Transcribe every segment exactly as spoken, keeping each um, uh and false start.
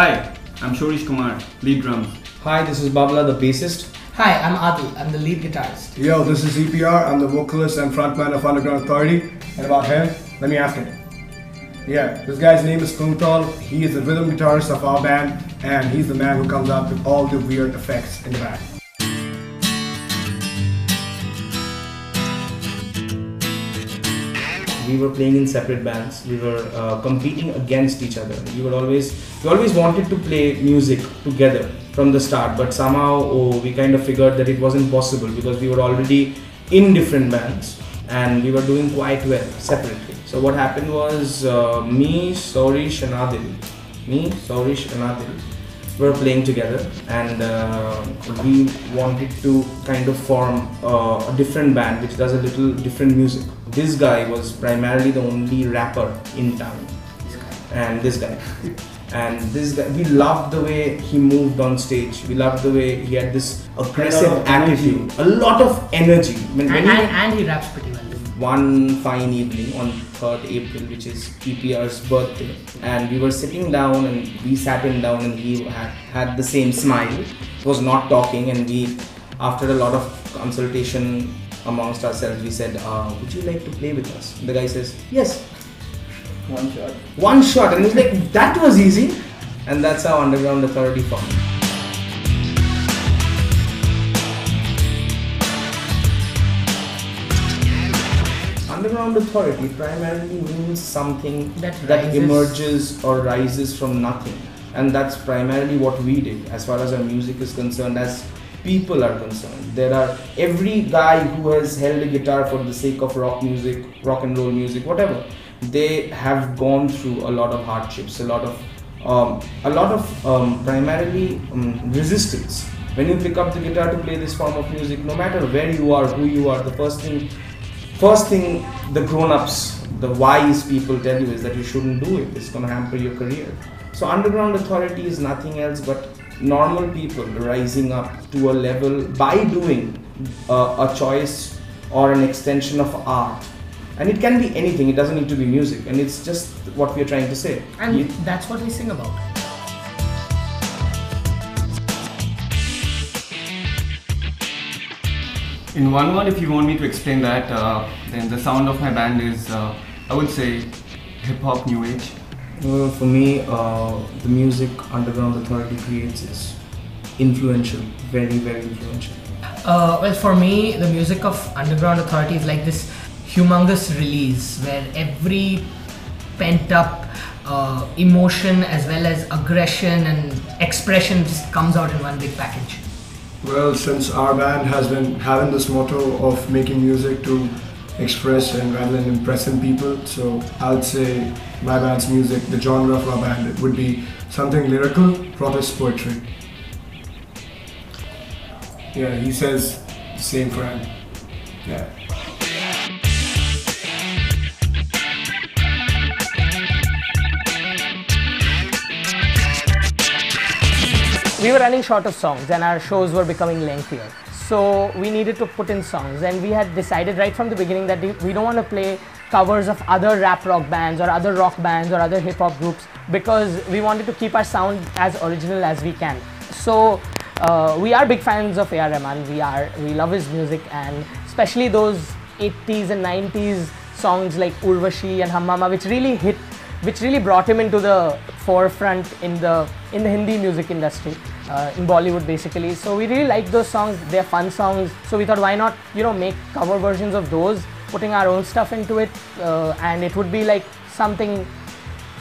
Hi, I'm Sourish Kumar, lead drums. Hi, this is Babla, the bassist. Hi, I'm Adil, I'm the lead guitarist. Yo, this is E P R, I'm the vocalist and frontman of Underground Authority. And about him, let me ask him. Yeah, this guy's name is Kuntal. He is the rhythm guitarist of our band, and he's the man who comes up with all the weird effects in the band. We were playing in separate bands. We were uh, competing against each other. We would always, we always wanted to play music together from the start, but somehow oh, we kind of figured that it wasn't possible because we were already in different bands and we were doing quite well separately. So what happened was uh, me, Sourish and Adil, me, Sourish and Adil were playing together, and uh, we wanted to kind of form uh, a different band which does a little different music. This guy was primarily the only rapper in town, and this guy, and this guy, we loved the way he moved on stage, we loved the way he had this aggressive attitude, a lot of energy. When, when and, he, and he raps pretty well. One fine evening on third April, which is E P R's birthday, and we were sitting down and we sat him down and he had, had the same smile, was not talking, and we, after a lot of consultation, amongst ourselves, we said, uh, would you like to play with us? The guy says, yes. One shot. One shot. And he's like, that was easy. And that's how Underground Authority formed. Underground Authority primarily means something that, that emerges or rises from nothing. And that's primarily what we did as far as our music is concerned, as people are concerned. There are every guy who has held a guitar for the sake of rock music, rock and roll music, whatever. They have gone through a lot of hardships, a lot of, um, a lot of um, primarily um, resistance. When you pick up the guitar to play this form of music, no matter where you are, who you are, the first thing, first thing the grown-ups, the wise people tell you is that you shouldn't do it. It's going to hamper your career. So Underground Authority is nothing else but normal people rising up to a level by doing uh, a choice or an extension of art, and it can be anything, it doesn't need to be music, and it's just what we are trying to say, and it, that's what we sing about. In one word, if you want me to explain that, uh, then the sound of my band is uh, I would say hip-hop new age. Uh, for me, uh, the music Underground Authority creates is influential, very, very influential. Uh, well, for me, the music of Underground Authority is like this humongous release where every pent-up uh, emotion as well as aggression and expression just comes out in one big package. Well, since our band has been having this motto of making music to express and rather than impressing people, so I would say my band's music, the genre of our band, it would be something lyrical, protest poetry. Yeah, he says the same for him. Yeah. We were running short of songs and our shows were becoming lengthier. So we needed to put in songs, and we had decided right from the beginning that we don't want to play covers of other rap rock bands or other rock bands or other hip hop groups, because we wanted to keep our sound as original as we can. So uh, we are big fans of A R. Rahman, we are, we love his music, and especially those eighties and nineties songs like Urvashi and Hammama, which really hit, which really brought him into the forefront in the, in the Hindi music industry, uh, in Bollywood basically. So we really like those songs, they're fun songs. So we thought, why not, you know, make cover versions of those, putting our own stuff into it, uh, and it would be like something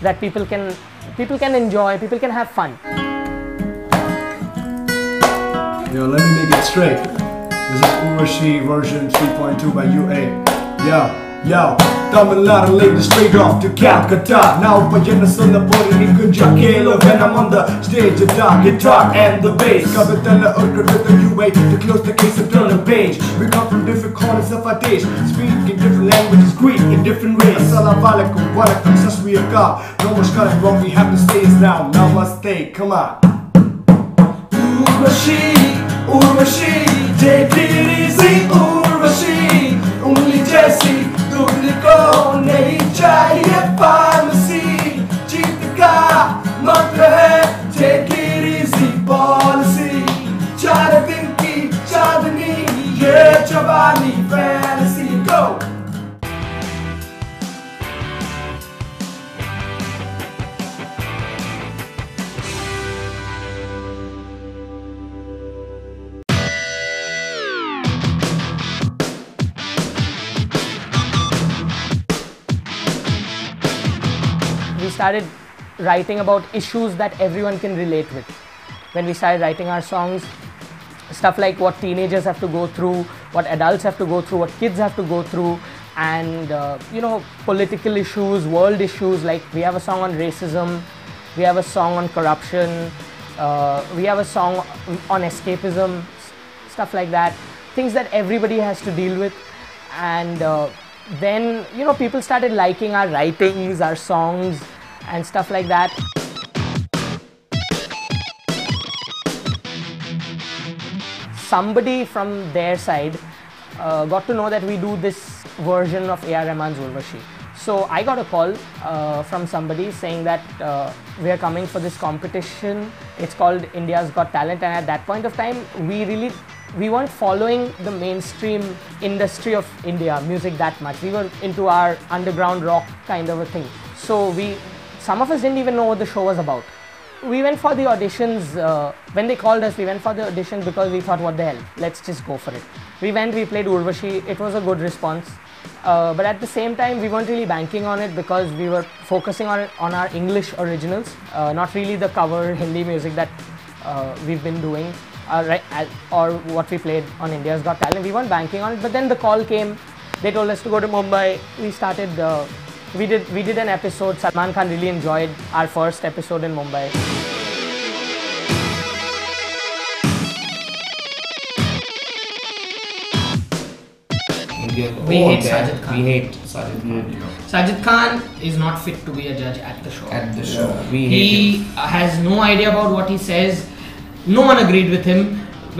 that people can, people can enjoy, people can have fun. Yo, let me make it straight. This is Urvashi version three point two by U A. Yeah. Yo, Tamilnadu lady straight off to Calcutta. Now by Yenna Sonna Pori Kunja Kalo. When I'm on the stage of dark guitar and the bass, Kavatana Udra with the U A to close the case and turn the page. We come from different corners of our days, speak in different languages, greet in different ways. Assalamu alaikum, walaikum, sasriyakar. Namaskar and what we have to say is now, namaste, come on. Urvashi, Urvashi, take it easy, Urvashi, only Jessie. Nahi chahiye pharmacy, jeet ka matlab hai started writing about issues that everyone can relate with. When we started writing our songs, stuff like what teenagers have to go through, what adults have to go through, what kids have to go through, and uh, you know, political issues, world issues. Like we have a song on racism, we have a song on corruption, uh, we have a song on escapism, stuff like that. Things that everybody has to deal with. And uh, then, you know, people started liking our writings, our songs, and stuff like that. Somebody from their side uh, got to know that we do this version of A R. Rahman's Urvashi. So I got a call uh, from somebody saying that uh, we are coming for this competition. It's called India's Got Talent, and at that point of time, we really we weren't following the mainstream industry of India music that much. We were into our underground rock kind of a thing. So we, some of us didn't even know what the show was about. We went for the auditions. Uh, when they called us, we went for the audition because we thought, what the hell, let's just go for it. We went, we played Urvashi, it was a good response. Uh, but at the same time, we weren't really banking on it because we were focusing on, on our English originals, uh, not really the cover Hindi music that uh, we've been doing, uh, or what we played on India's Got Talent. We weren't banking on it, but then the call came. They told us to go to Mumbai. We started... Uh, We did, we did an episode. Salman Khan really enjoyed our first episode in Mumbai. We hate Sajid Khan. We hate Sajid Khan. Sajid Khan is not fit to be a judge at the show. At the show. Yeah. We hate he him. has no idea about what he says. No one agreed with him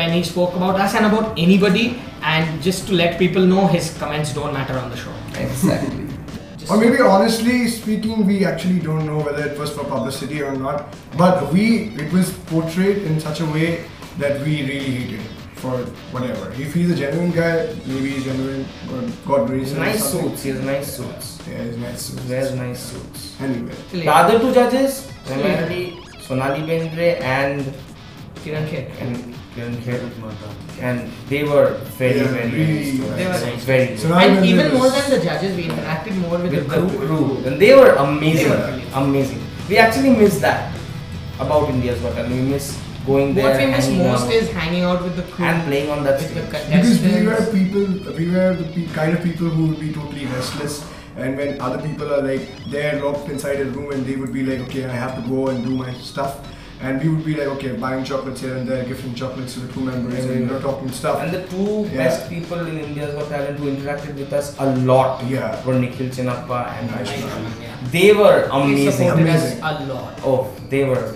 when he spoke about us and about anybody. And just to let people know, his comments don't matter on the show. Exactly. Or maybe honestly speaking, we actually don't know whether it was for publicity or not, but we, it was portrayed in such a way that we really hated it for whatever. If he's a genuine guy, maybe he's genuine, God, God reason nice or suits, he has nice suits. Yeah, he has nice suits. He has nice suits. Anyway. The other two judges, primarily Sonali Bendre and Kiran Khek. And Kiran Khek. And they were very, yeah, very, very they were nice. very so And even more than the judges, we interacted more with, with the, crew. the crew. And they were amazing, they were amazing. We actually miss that about India's Got Talent. We miss going there. What we miss most out. is hanging out with the crew and playing on that stage. Because we were people, we were the kind of people who would be totally restless. And when other people are like, they're locked inside a room and they would be like, okay, I have to go and do my stuff. And we would be like, okay, buying chocolates here and there, gifting chocolates to the crew members, mm-hmm. and you know, talking stuff. And the two yeah. best people in India's Got Talent who interacted with us a lot yeah. were Nikhil Chinappa and Rudolf Schenker. Yeah. They were amazing. They supported amazing. us a lot. Oh, they were.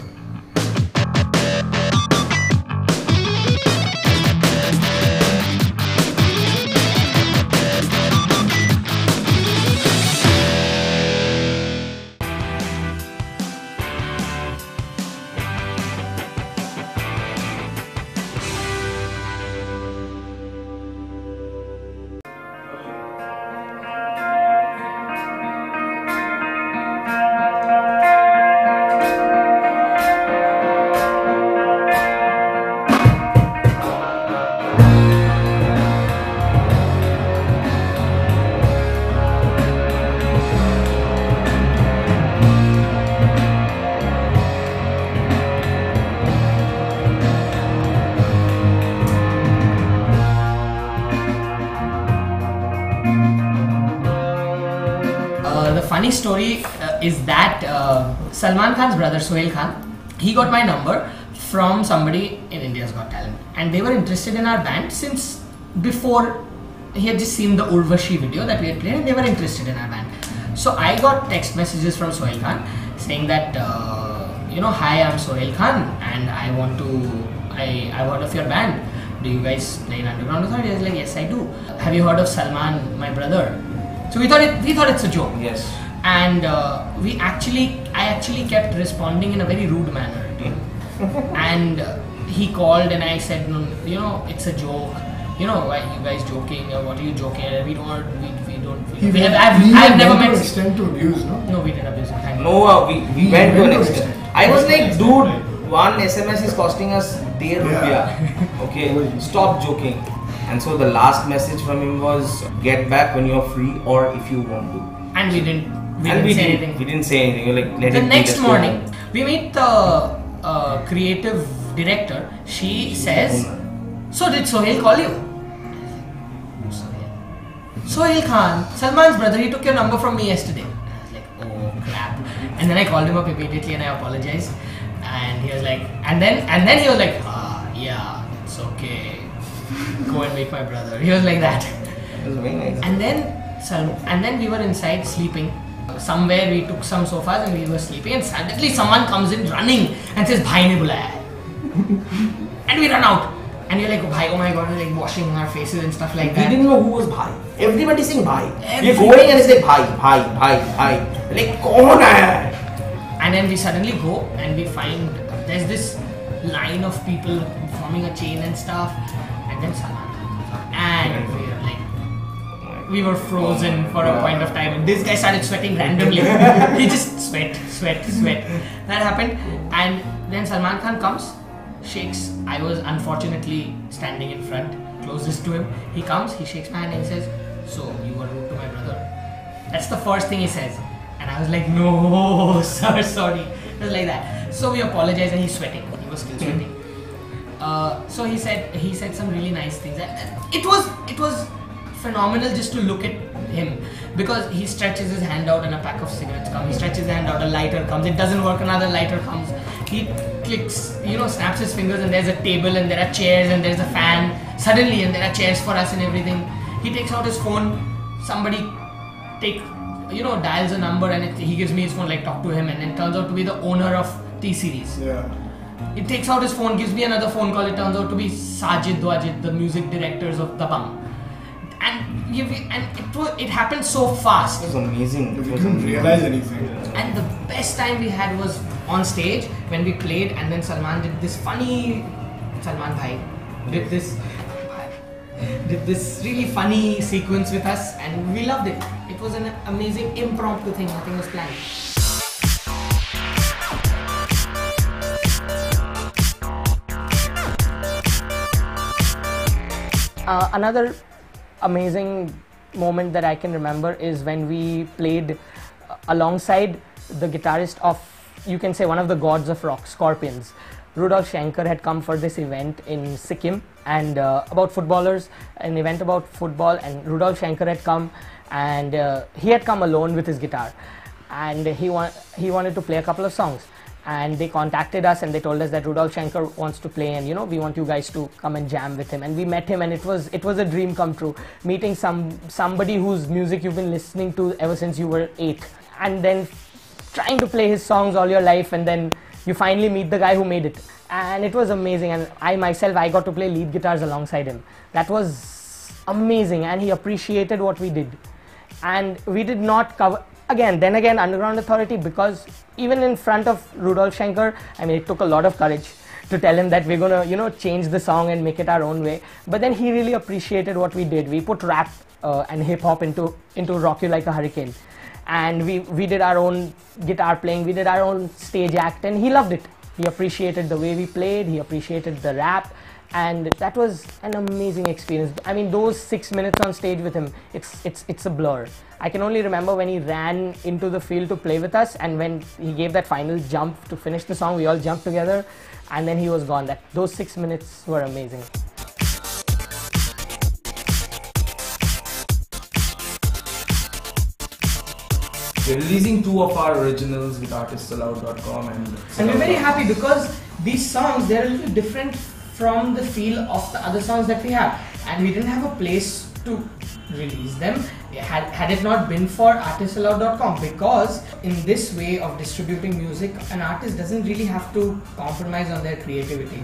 Funny story uh, is that uh, Salman Khan's brother Sohail Khan, he got my number from somebody in India's Got Talent, and they were interested in our band since before. He had just seen the Urvashi video that we had played, and they were interested in our band. So I got text messages from Sohail Khan saying that uh, you know, hi, I'm Sohail Khan, and I want to I I heard of your band. Do you guys play in Underground Authority? I was like, yes, I do. Have you heard of Salman, my brother? So we thought it we thought it's a joke. Yes. And uh, we actually, I actually kept responding in a very rude manner. And uh, he called and I said, no, you know, it's a joke. You know, why are you guys joking? Or what are you joking? We don't, we, we don't. We, we have, I've, we I've never met. Extent to abuse, no? No, we didn't abuse. No, uh, we, we, we went to an extent. extent. I was like, dude, one S M S is costing us dear rupiah. Okay, stop joking. And so the last message from him was, get back when you're free or if you want to. And we didn't. Maybe I didn't say anything. He didn't say anything. You're like, let the it next morning, go. We meet the uh, creative director. She, she says, "So did Sohail call you?" No, Sohail. Sohail Khan, Salman's brother. He took your number from me yesterday. I was like, oh crap! And then I called him up immediately and I apologized. And he was like, and then and then he was like, ah, yeah, it's okay. Go and wake my brother. He was like that. It was very nice. And then. So, and then we were inside sleeping. Somewhere we took some sofas and we were sleeping, and suddenly someone comes in running and says, "Bhai ne bulaya hai." And we run out. And you're like, oh, bhai, oh my god, we're like washing our faces and stuff like that. We didn't know who was bhai. Everybody's saying bhai. Everybody. We're going and it's like bhai, bhai, bhai, bhai. Like, kaun hai? And then we suddenly go and we find there's this line of people forming a chain and stuff. And then Salman comes. And we're like, we were frozen for a point of time, and this guy started sweating randomly. He just sweat, sweat, sweat. That happened, and then Salman Khan comes, shakes. I was unfortunately standing in front, closest to him. He comes, he shakes my hand, and he says, "So you were rude to my brother." That's the first thing he says, and I was like, "No, sir, sorry." It was like that. So we apologized, and he's sweating. He was still sweating. Uh, so he said he said some really nice things. It was it was. phenomenal just to look at him, because he stretches his hand out and a pack of cigarettes comes, he stretches his hand out, a lighter comes, it doesn't work, another lighter comes, he clicks, you know, snaps his fingers and there's a table and there are chairs and there's a fan suddenly and there are chairs for us and everything. He takes out his phone, somebody take, you know, dials a number and it, he gives me his phone, like, talk to him, and it turns out to be the owner of T-Series. Yeah. He takes out his phone, gives me another phone call, it turns out to be Sajid Wajid, the music directors of the Bum. And, you, and it, was, it happened so fast. It was amazing. We couldn't realize anything. And the best time we had was on stage when we played, and then Salman did this funny. Salman Bhai did this did this really funny sequence with us, and we loved it. It was an amazing impromptu thing. Nothing was planned. Uh, another. amazing moment that I can remember is when we played alongside the guitarist of, you can say, one of the gods of rock, Scorpions. Rudolf Schenker had come for this event in Sikkim, and uh, about footballers, an event about football, and Rudolf Schenker had come, and uh, he had come alone with his guitar, and he, wa he wanted to play a couple of songs. And they contacted us and they told us that Rudolf Schenker wants to play, and you know, we want you guys to come and jam with him. And we met him, and it was it was a dream come true, meeting some somebody whose music you've been listening to ever since you were eight, and then trying to play his songs all your life, and then you finally meet the guy who made it. And it was amazing. And I myself, I got to play lead guitars alongside him. That was amazing, and he appreciated what we did. And we did not cover. Again, then again, Underground Authority, because even in front of Rudolf Schenker, I mean, it took a lot of courage to tell him that we're going to, you know, change the song and make it our own way. But then he really appreciated what we did. We put rap uh, and hip-hop into, into Rock You Like a Hurricane. And we, we did our own guitar playing, we did our own stage act, and he loved it. He appreciated the way we played, he appreciated the rap, and that was an amazing experience. I mean, those six minutes on stage with him, it's, it's, it's a blur. I can only remember when he ran into the field to play with us, and when he gave that final jump to finish the song, we all jumped together, and then he was gone. That, those six minutes were amazing. We're releasing two of our originals with artist aloud dot com, and, and we're very happy because these songs, they're a little different from the feel of the other songs that we have, and we didn't have a place to release them had, had it not been for artist aloud dot com, because in this way of distributing music, an artist doesn't really have to compromise on their creativity.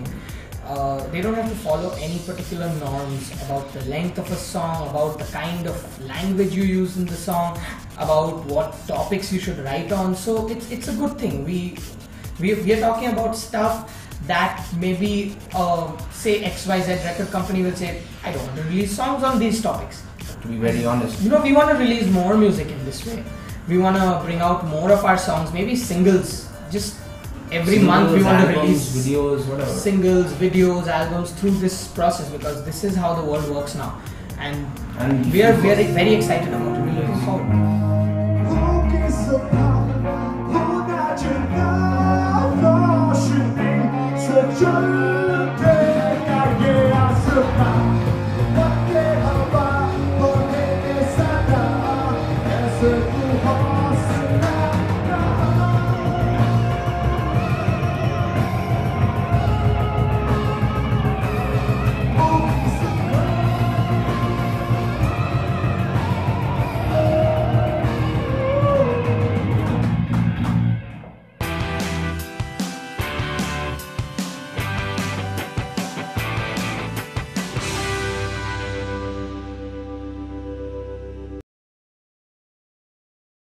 Uh, they don't have to follow any particular norms about the length of a song, about the kind of language you use in the song, about what topics you should write on. So it's, it's a good thing. We, we, we are talking about stuff that maybe uh, say X Y Z record company will say, I don't want to release songs on these topics. To be very honest, you know, we want to release more music in this way. We want to bring out more of our songs, maybe singles. Just every singles, month we want albums, to release videos, whatever. Singles, videos, albums through this process, because this is how the world works now, and, and we are very, very excited about it. We're looking forward. Journey.